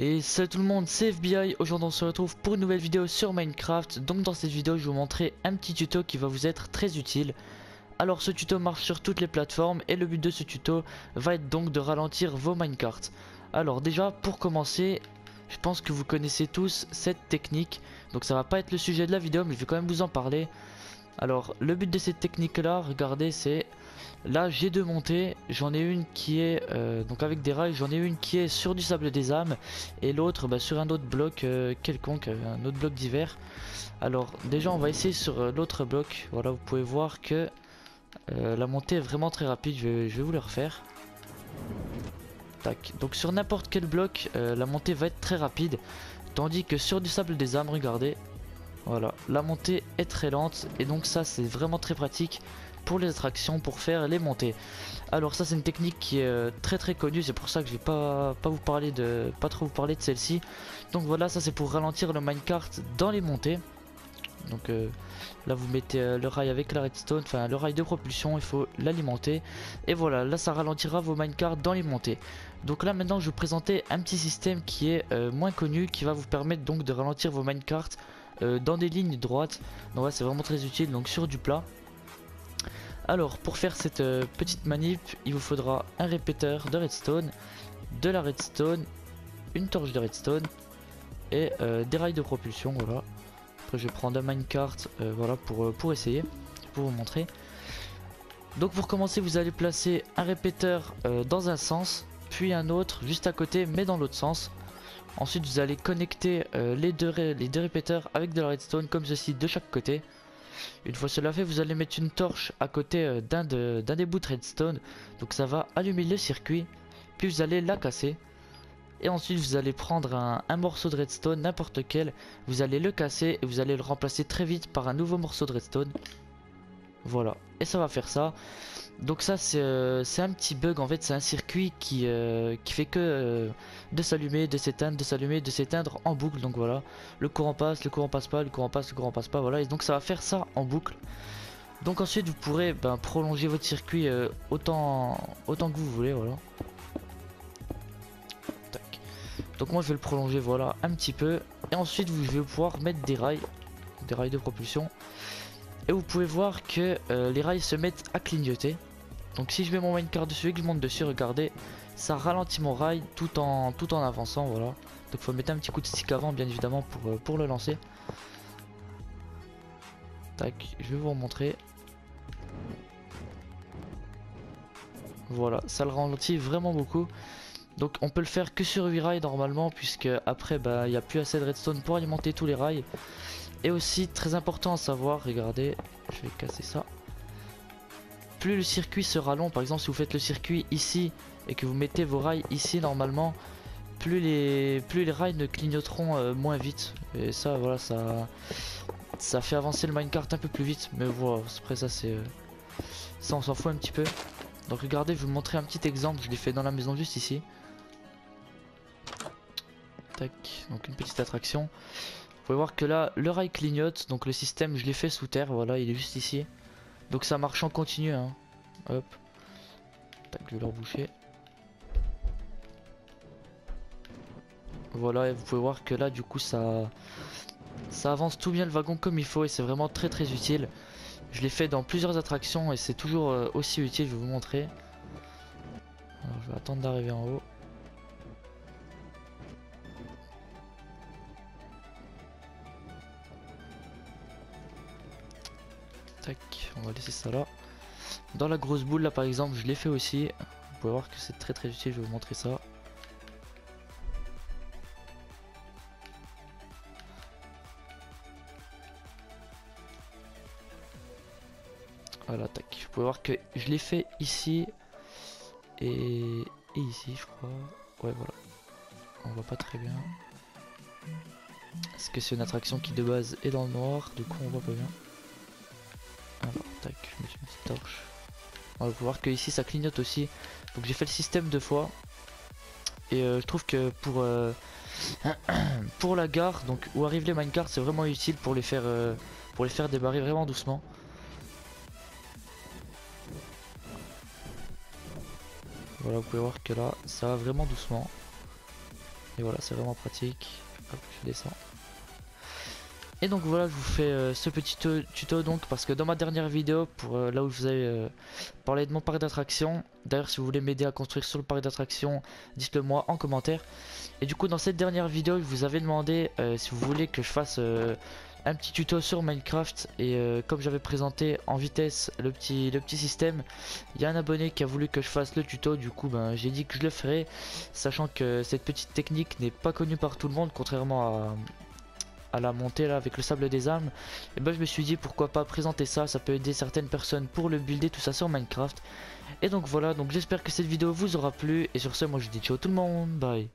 Et salut tout le monde, c'est FBI. Aujourd'hui on se retrouve pour une nouvelle vidéo sur Minecraft. Donc dans cette vidéo je vais vous montrer un petit tuto qui va vous être très utile. Alors ce tuto marche sur toutes les plateformes et le but de ce tuto va être donc de ralentir vos minecarts. Alors déjà pour commencer, je pense que vous connaissez tous cette technique. Donc ça va pas être le sujet de la vidéo mais je vais quand même vous en parler. Alors le but de cette technique là, regardez, c'est là j'ai deux montées, j'en ai une qui est donc avec des rails, j'en ai une qui est sur du sable des âmes et l'autre sur un autre bloc quelconque, un autre bloc divers. Alors déjà on va essayer sur l'autre bloc, voilà, vous pouvez voir que la montée est vraiment très rapide, je vais vous le refaire. Tac, donc sur n'importe quel bloc la montée va être très rapide, tandis que sur du sable des âmes, regardez, voilà, la montée est très lente et donc ça c'est vraiment très pratique pour les attractions, pour faire les montées. Alors ça c'est une technique qui est très connue, c'est pour ça que je vais pas trop vous parler de celle-ci. Donc voilà, ça c'est pour ralentir le minecart dans les montées. Donc là vous mettez le rail avec la redstone, enfin le rail de propulsion, il faut l'alimenter. Et voilà, là ça ralentira vos minecarts dans les montées. Donc là maintenant je vais vous présenter un petit système qui est moins connu, qui va vous permettre donc de ralentir vos minecarts dans des lignes droites. Donc ouais, c'est vraiment très utile, donc sur du plat. Alors pour faire cette petite manip, il vous faudra un répéteur de redstone, de la redstone, une torche de redstone et des rails de propulsion, voilà. Après, je vais prendre un minecart voilà, pour essayer, pour vous montrer. Donc pour commencer, vous allez placer un répéteur dans un sens, puis un autre juste à côté mais dans l'autre sens. Ensuite vous allez connecter les deux répéteurs avec de la redstone comme ceci de chaque côté. Une fois cela fait, vous allez mettre une torche à côté d'un des bouts de redstone. Donc ça va allumer le circuit, puis vous allez la casser. Et ensuite vous allez prendre un morceau de redstone, n'importe quel, vous allez le casser et vous allez le remplacer très vite par un nouveau morceau de redstone. Voilà, et ça va faire ça. Donc ça c'est un petit bug en fait, c'est un circuit qui fait que de s'allumer, de s'éteindre, de s'allumer, de s'éteindre en boucle. Donc voilà, le courant passe pas, le courant passe, le courant passe pas, voilà, et donc ça va faire ça en boucle. Donc ensuite vous pourrez prolonger votre circuit autant que vous voulez, voilà. Donc moi je vais le prolonger, voilà, un petit peu. Et ensuite je vais pouvoir mettre des rails de propulsion. Et vous pouvez voir que les rails se mettent à clignoter. Donc si je mets mon minecart dessus et que je monte dessus, regardez, ça ralentit mon rail tout en avançant, voilà. Donc faut mettre un petit coup de stick avant bien évidemment pour le lancer. Tac, je vais vous montrer. Voilà, ça le ralentit vraiment beaucoup. Donc on peut le faire que sur 8 rails normalement, puisque après il n'y a plus assez de redstone pour alimenter tous les rails. Et aussi très important à savoir, regardez, je vais casser ça. Plus le circuit sera long, par exemple si vous faites le circuit ici et que vous mettez vos rails ici normalement, plus les rails ne clignoteront moins vite. Et ça voilà, ça fait avancer le minecart un peu plus vite. Mais voilà, après ça c'est ça on s'en fout un petit peu. Donc regardez, je vais vous montrer un petit exemple, je l'ai fait dans la maison juste ici. Donc une petite attraction. Vous pouvez voir que là le rail clignote. Donc le système je l'ai fait sous terre, voilà, il est juste ici. Donc ça marche en continu hein. Hop. Tac, je vais le reboucher. Voilà, et vous pouvez voir que là du coup ça avance tout bien le wagon comme il faut. Et c'est vraiment très utile. Je l'ai fait dans plusieurs attractions et c'est toujours aussi utile, je vais vous montrer. Alors, je vais attendre d'arriver en haut. On va laisser ça là. Dans la grosse boule là par exemple, je l'ai fait aussi. Vous pouvez voir que c'est très utile, je vais vous montrer ça. Voilà, tac. Vous pouvez voir que je l'ai fait ici et ici je crois. Ouais voilà. On voit pas très bien. Parce que c'est une attraction qui de base est dans le noir, du coup on voit pas bien. Alors, tac, je me suis mis une petite torche. On va voir que ici ça clignote aussi. Donc j'ai fait le système deux fois. Et je trouve que pour la gare, donc où arrivent les minecarts, c'est vraiment utile pour les faire démarrer vraiment doucement. Voilà, vous pouvez voir que là ça va vraiment doucement. Et voilà, c'est vraiment pratique. Hop, je descends. Et donc voilà, je vous fais ce petit tuto donc parce que dans ma dernière vidéo, pour là où je vous avais parlé de mon parc d'attractions, d'ailleurs si vous voulez m'aider à construire sur le parc d'attractions, dites-le moi en commentaire. Et du coup dans cette dernière vidéo, je vous avais demandé si vous voulez que je fasse un petit tuto sur Minecraft. Et comme j'avais présenté en vitesse le petit système, il y a un abonné qui a voulu que je fasse le tuto. Du coup ben, j'ai dit que je le ferai, sachant que cette petite technique n'est pas connue par tout le monde, contrairement à la montée là avec le sable des âmes. Et ben je me suis dit pourquoi pas présenter ça, ça peut aider certaines personnes pour le builder tout ça sur Minecraft. Et donc voilà, donc j'espère que cette vidéo vous aura plu, et sur ce moi je dis ciao tout le monde, bye.